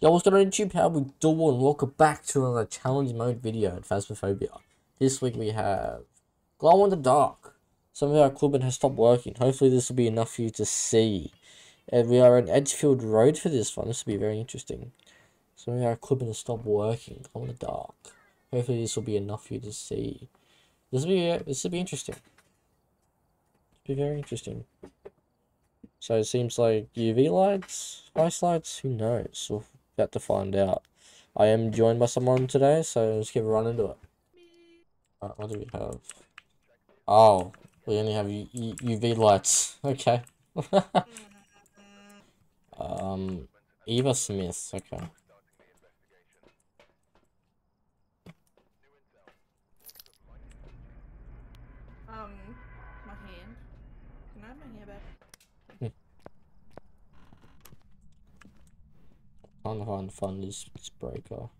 Yo, what's going on YouTube? How we doing? Welcome back to another challenge mode video at Phasmophobia. This week we have glow in the dark. Some of our equipment has stopped working. Hopefully this will be enough for you to see. And we are in Edgefield Road for this one. This will be very interesting. Some of our equipment has stopped working. Glow in the dark. Hopefully this will be enough for you to see. This will be interesting. It'll be very interesting. So it seems like UV lights, ice lights. Who knows? We're about to find out. I am joined by someone today, so let's give a run into it. Alright, what do we have? Oh, we only have UV lights. Okay. Eva Smith. Okay. My hand. Can I have my hair back? I'm trying to find this breaker.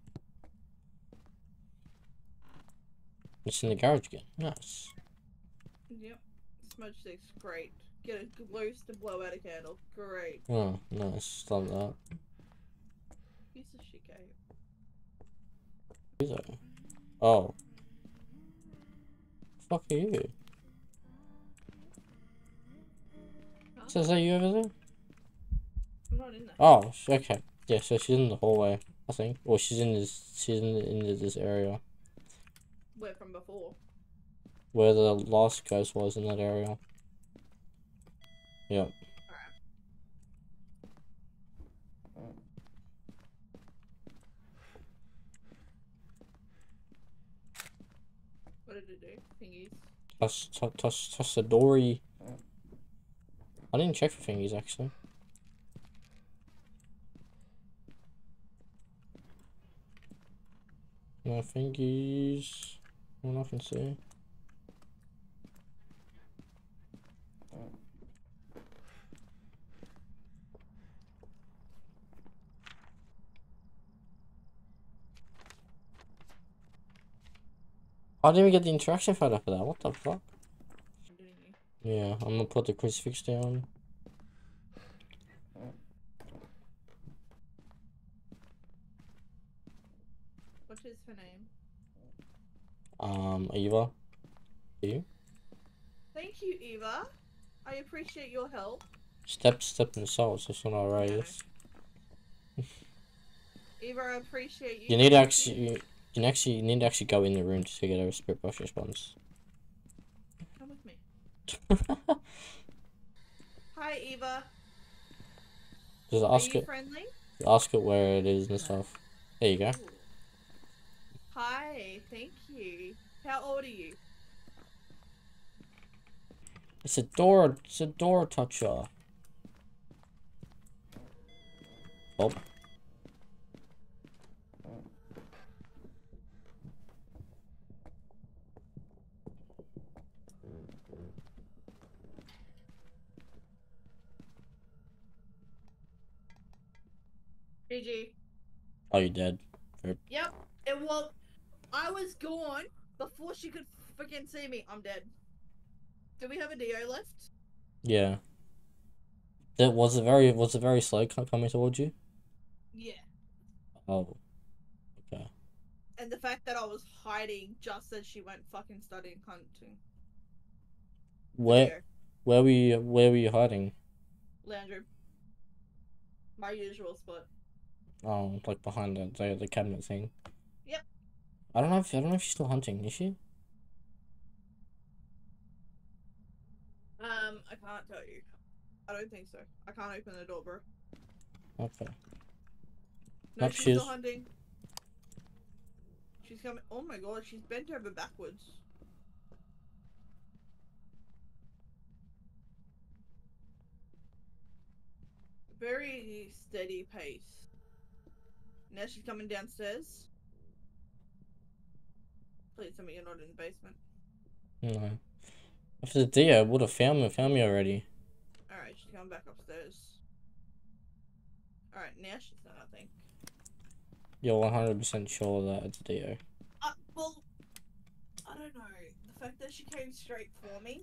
It's in the garage again. Nice. Yep. Smudge sticks. Great. Get it loose to blow out a candle. Great. Oh, nice. Love that. Piece of shit cake. Oh. Fuck are you? Huh? So is that you over there? I'm not in there. Oh, okay. Yeah, so she's in the hallway, I think. Or she's in this area. Where from before? Where the last ghost was in that area. Yep. Alright. What did it do? Thingies? Touch the dory. I didn't check for thingies actually. No thingies. Well, I can see. I didn't even get the interaction photo for that. What the fuck? Yeah, I'm gonna put the crucifix down. What is her name? Eva. You? Thank you, Eva. I appreciate your help. Step in the souls, that's not outrageous. Eva, I appreciate you. You need to actually go in the room to get a spirit box response. Come with me. Hi, Eva. Just ask it. Friendly? Ask it where it is and stuff. There you go. Ooh. Hi, thank you. How old are you? It's a door toucher. Oh. GG. Oh, you're dead. Yep. It was. I was gone before she could freaking see me. I'm dead. Do we have a Dio left? Yeah. That was a very slow cut coming towards you. Yeah. Oh. Okay. And the fact that I was hiding just as she went fucking studying hunting. Where were you hiding? Lounge room. My usual spot. Oh, like behind the cabinet thing. Yep. I don't know if she's still hunting, is she? I can't tell you. I don't think so. I can't open the door, bro. Okay. No, nope, she's still hunting. She's coming. Oh my god, she's bent over backwards. Very steady pace. Now she's coming downstairs. Please tell me you're not in the basement. No. If the Dio would have found me already. Alright, she's coming back upstairs. Alright, now she's done, I think. You're 100% sure that it's Dio. Well, I don't know. The fact that she came straight for me,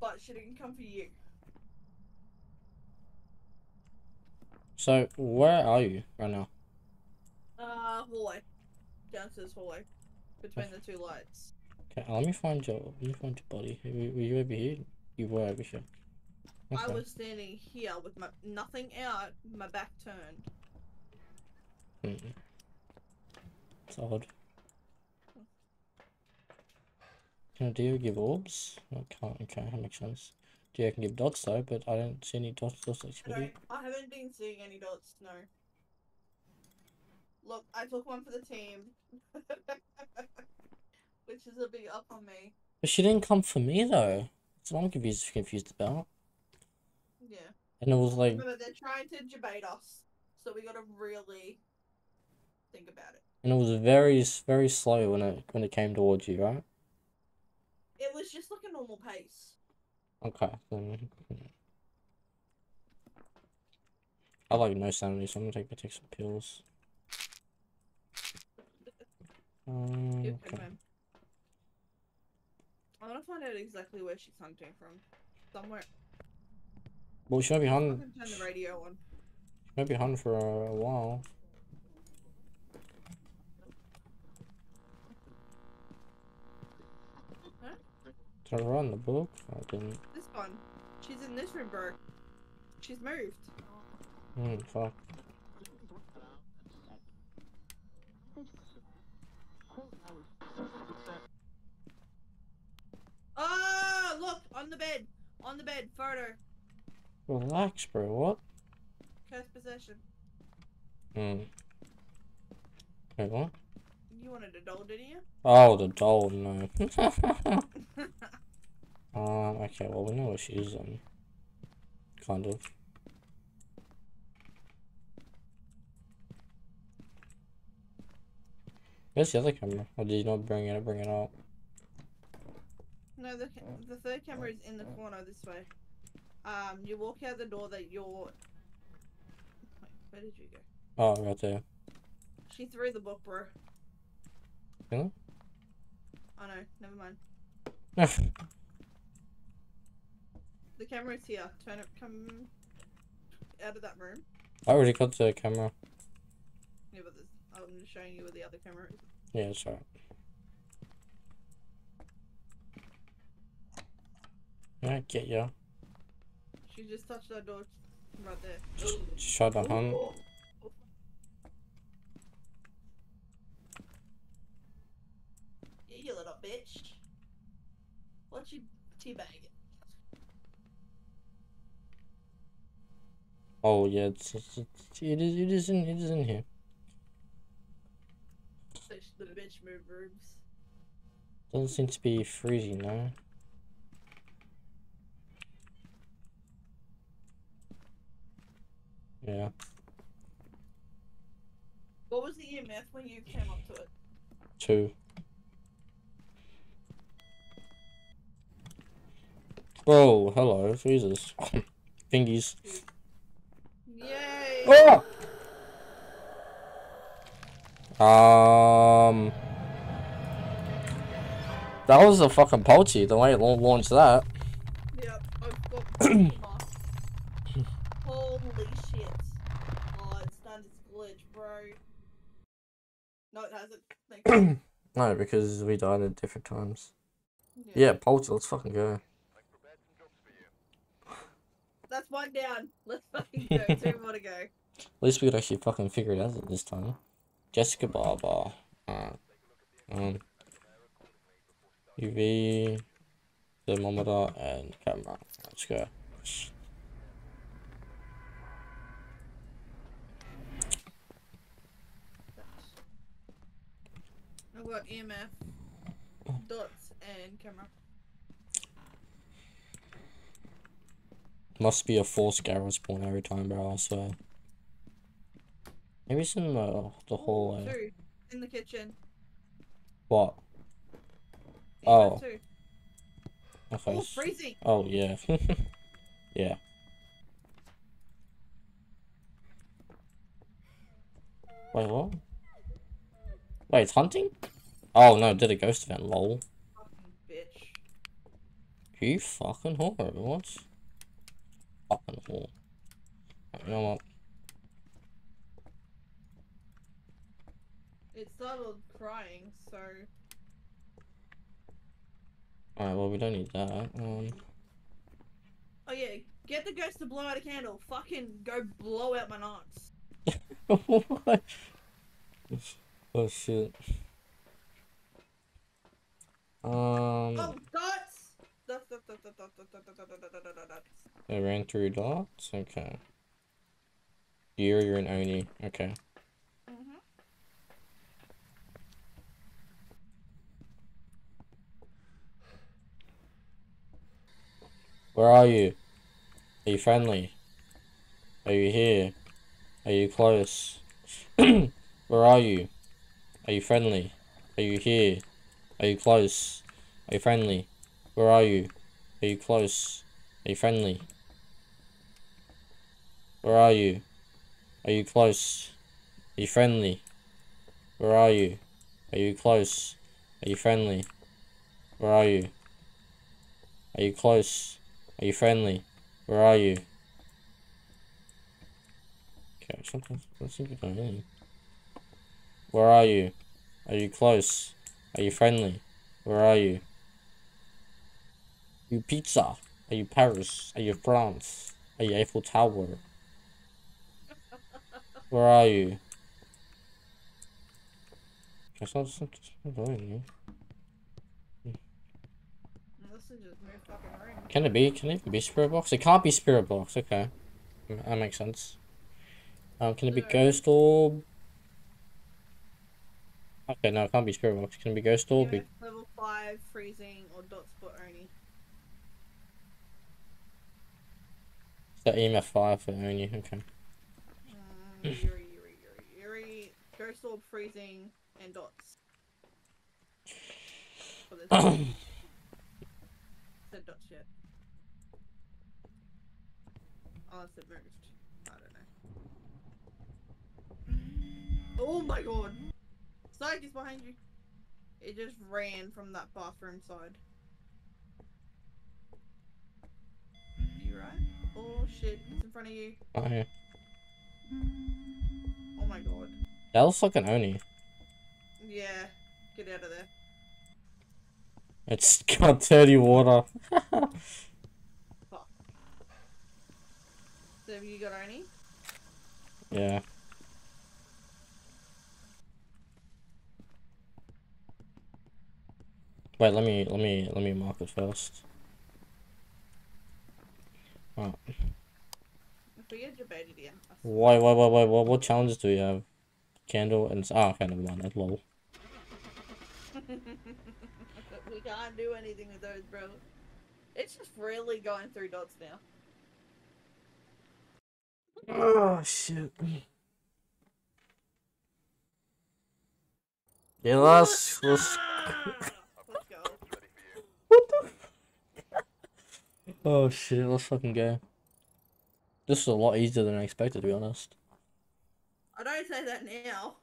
but she didn't come for you. So, where are you right now? Hallway. Downstairs hallway. Between the two lights. Okay, let me find your body. Were you over here? You were over here. Okay. I was standing here with my nothing out, my back turned. Mm-mm. It's odd. Can Dio give orbs? I can't, okay, that makes sense. Dio can give dots though, but I don't see any dots actually. I haven't been seeing any dots, no. Look, I took one for the team. Which is a big up on me. But she didn't come for me though. That's what I'm confused about. Yeah. And it was like... Remember, they're trying to debate us, so we gotta really think about it. And it was very, very slow when it came towards you, right? It was just like a normal pace. Okay. I like no sanity, so I'm gonna take some pills. Okay. I wanna find out exactly where she's hunting from. Somewhere. Well, she might be hunting. I can turn the radio on. She might be hunting for a while. Did I run the book? I didn't. This one. She's in this room, bro. She's moved. Hmm, fuck. Oh, look! On the bed! On the bed, photo! Relax, bro, what? Cursed possession. Hmm. Wait, what? You wanted a doll, didn't you? Oh, the doll, no. Okay, well, we know where she is, kind of. Where's the other camera? Or did you not bring it up? No, the third camera is in the corner this way. You walk out the door that you're... Wait, where did you go? Oh, right there. She threw the book, bro. Really? Oh no, never mind. The camera's here. Turn it, come out of that room. I already got the camera. Yeah, but I'm just showing you where the other camera is. Yeah, that's right. I get ya. She just touched that door right there. Shut up, hun. Yeah, you little bitch. What you teabagging? Oh yeah, it is in here. The bitch moved rooms. Doesn't seem to be freezing now. Yeah. What was the EMF when you came up to it? 2. Whoa, hello, Jesus. Fingies. Yay! Oh! That was a fucking poultry, the way it launched that. Yep, I've got... Holy shit. Oh, it's done its glitch, bro. No, it hasn't. Thank you. No, because we died at different times. Yeah, Polter, let's fucking go. That's one down. Let's fucking go. 2 more to go. At least we could actually fucking figure it out this time. Jessica Barber. UV, thermometer, and camera. Let's go. I've got EMF, dots, and camera. Must be a false garage spawn every time, bro, I swear. Maybe it's in the hallway. 2 in the kitchen. What? EMF oh. 2. Okay. Oh, freezing! Oh, yeah. Yeah. Wait, what? Wait, it's hunting? Oh no, did a ghost event, lol. Fucking bitch. You fucking whore, what? Fucking whore. You know what? startled crying, so... Alright, well, we don't need that. Oh yeah, get the ghost to blow out a candle. Fucking go blow out my nuts. What? Oh shit. Oh, dots! They ran through dots? Okay. Yuri, you're an Oni. Okay. Mm-hmm. Where are you? Are you friendly? Are you here? Are you close? Where are you? Are you friendly? Are you here? Are you close? Are you friendly? Where are you? Are you close? Are you friendly? Where are you? Are you close? Are you friendly? Where are you? Are you close? Are you friendly? Where are you? Are you close? Are you friendly? Where are you? Okay, sometimes let's see if we don't hear you. Where are you? Are you close? Are you friendly? Where are you? Are you pizza? Are you Paris? Are you France? Are you Eiffel Tower? Where are you? Guess I'll just avoid you. Can it be? Can it be spirit box? It can't be spirit box. Okay, that makes sense. Can it be ghost orb? Okay, no, it can't be spirit box. Can it be ghost orb? Yeah, level 5 freezing or dots for Oni. Is that EMF 5 for Oni? Okay. Yuri. Ghost orb, freezing, and dots. Dot shit. Unless it moved. I don't know. Oh my god! Psych is behind you. It just ran from that bathroom side. You right? Oh shit, it's in front of you. Not here. Oh my god. That looks like an Oni. Yeah, get out of there. It's got dirty water. Fuck. So have you got Oni? Yeah. Wait, let me mark it first. Right. If we get debated again. Why, what challenges do we have? Candle and okay, never mind, that's lol. We can't do anything with those, bro. It's just really going through dots now. Oh, shit. Yeah, let's go. What the fuck? Oh, shit, let's fucking go. This is a lot easier than I expected, to be honest. I don't say that now.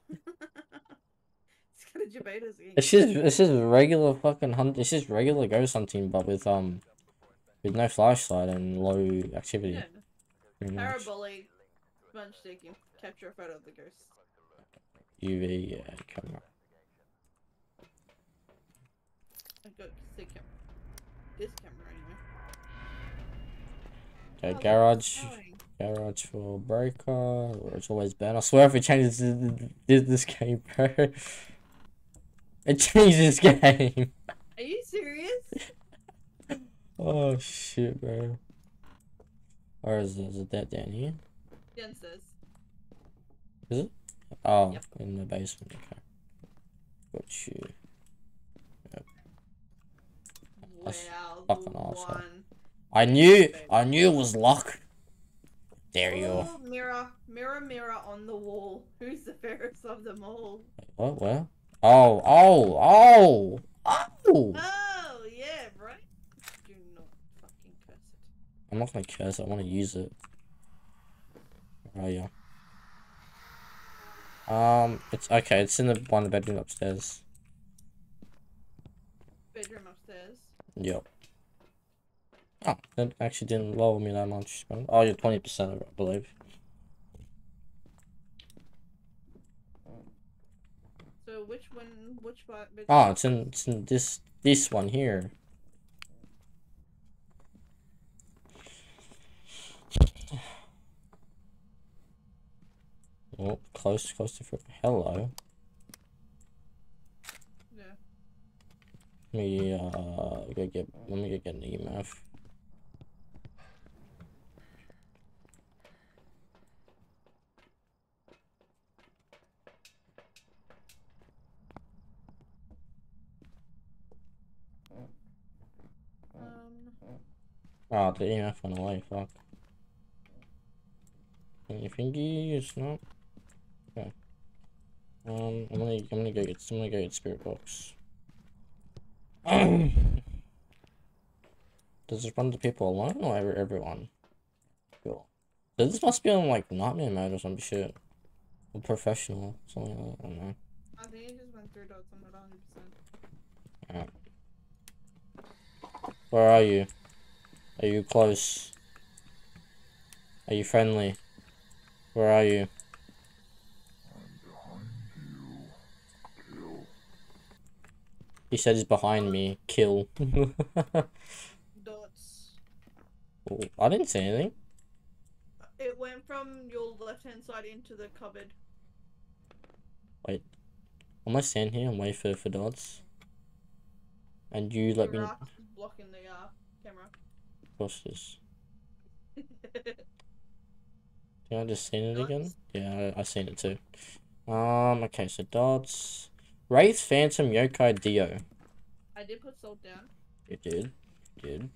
It's just regular fucking hunt. It's just regular ghost hunting, but with no flashlight and low activity. Yeah. Parabolic, sponge sticking, capture a photo of the ghost. UV, yeah, camera. I got the camera. This camera anyway. Okay, garage for breaker. It's always been. I swear if it changes this game, bro. It changes game. Are you serious? Oh shit, bro. Or is it that down here? Downstairs. Is it? Oh, yep. In the basement. Okay. Got you. Yep. Wow, fucking awesome. I knew it was luck. There you are. Mirror on the wall. Who's the fairest of them all? What? Where? Oh! Oh, yeah, right? Do not fucking curse it. I'm not gonna curse it, I wanna use it. Oh, yeah. It's okay, it's in the bedroom upstairs. Bedroom upstairs? Yep. Oh, that actually didn't lower me that much. Oh, you're 20% of it, I believe. which one? Which bot? Oh, it's in this one here. Oh, close to front. Hello. Yeah. Let me go get an EMF. Oh, the EMF went away, fuck. Any thingies? No. Okay. I'm gonna go get spirit box. Does it run to people alone or everyone? Cool. So this must be on like nightmare mode or some shit. Or professional, something like that, I don't know. I think it just went through dots, I'm not 100%. Alright. Where are you? Are you close? Are you friendly? Where are you? I'm behind you. Kill. He said he's behind me. Kill. Dots. Oh, I didn't say anything. It went from your left-hand side into the cupboard. Wait. I'm gonna stand here and wait for dots. And you let me... The raft is blocking the camera. What's this? Did I just seen it again? Yeah, I seen it too. Okay, so dots. Wraith, Phantom, Yokai, Dio. I did put salt down. You did. You did.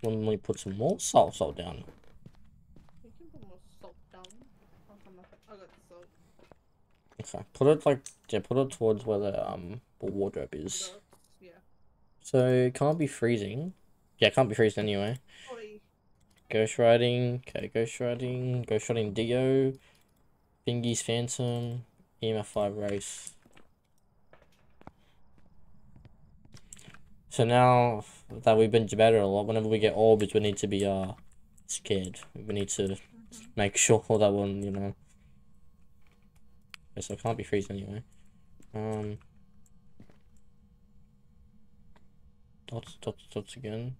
When we put some more salt down. We can put more salt down. I got the salt. Okay, put it like, yeah, put it towards where the wardrobe is. Yeah. So, it can't be freezing. Yeah, it can't be freezing anyway. Ghost riding, okay, ghost riding Dio, Bingy's Phantom, EMF5 Race. So now that we've been debated a lot, whenever we get orbs, we need to be scared. We need to make sure that one, you know. Okay, so it can't be freezing anyway. Dots again.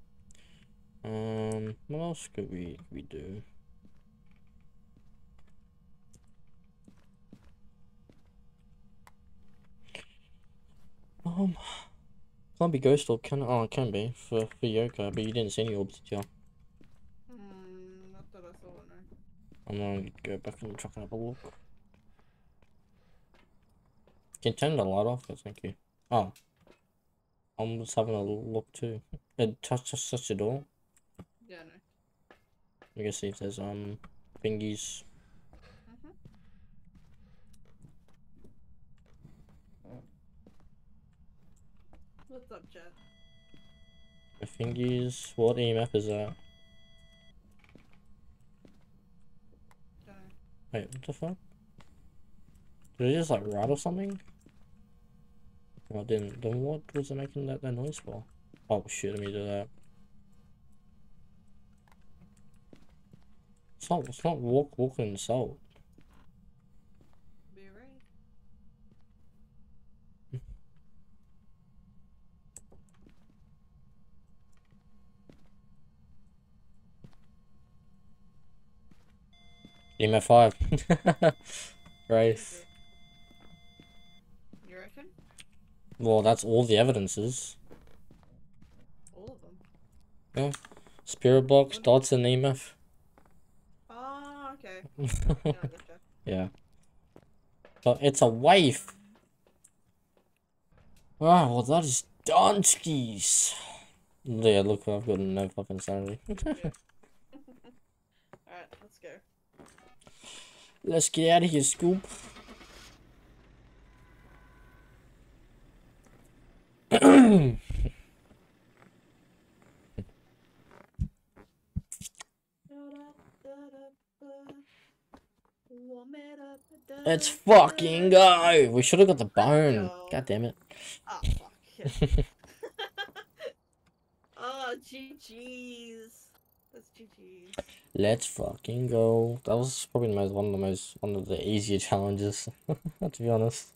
What else could we do? Can't be ghost orb, can it? Oh, it can be for Yokai, but you didn't see any orbs, did you? Not that I saw it, no. I'm gonna go back in the truck and have a look. You can turn the light off, but thank you. Oh. I'm just having a look too. It touched the door. Yeah, no. I'm gonna see if there's thingies. What's up, chat? The thingies. What EMF is that? Don't know. Wait, what the fuck? Did it just like rattle something? Well, then what was it making that noise for? Oh shit, let me do that. It's not walking salt. Be right. EMF5. Wraith. You reckon? Well, that's all the evidences. All of them? Yeah. Spirit box, dots, and EMF. Ah, okay. No, yeah. But it's a waif. Oh, well, that is Donskis. Yeah, look, I've got no fucking sanity. Alright, let's go. Let's get out of here, Scoop. Let's fucking go. We should have got the bone. God damn it. Oh, fuck. Yeah. Oh, GG's. That's GG's. Let's fucking go. That was probably one of the easier challenges, to be honest.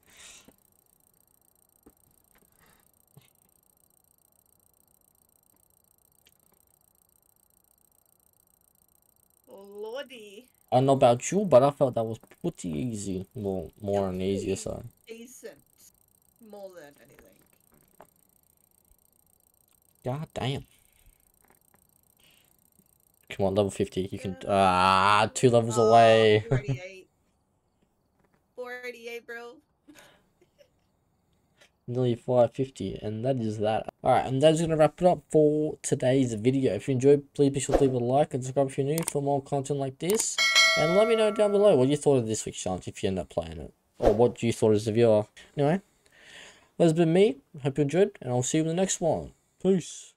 lordy. I don't know about you, but I felt that was pretty easy. Well, more on the easier side. Decent. More than anything. God damn. Come on, level 50. You can... Ah, two levels away. 488. 488, bro. Nearly 550, and that is that. Alright, and that's going to wrap it up for today's video. If you enjoyed, please be sure to leave a like and subscribe if you're new for more content like this. And let me know down below what you thought of this week's challenge if you end up playing it. Or what you thought as a viewer. Anyway, that's been me. Hope you enjoyed, and I'll see you in the next one. Peace.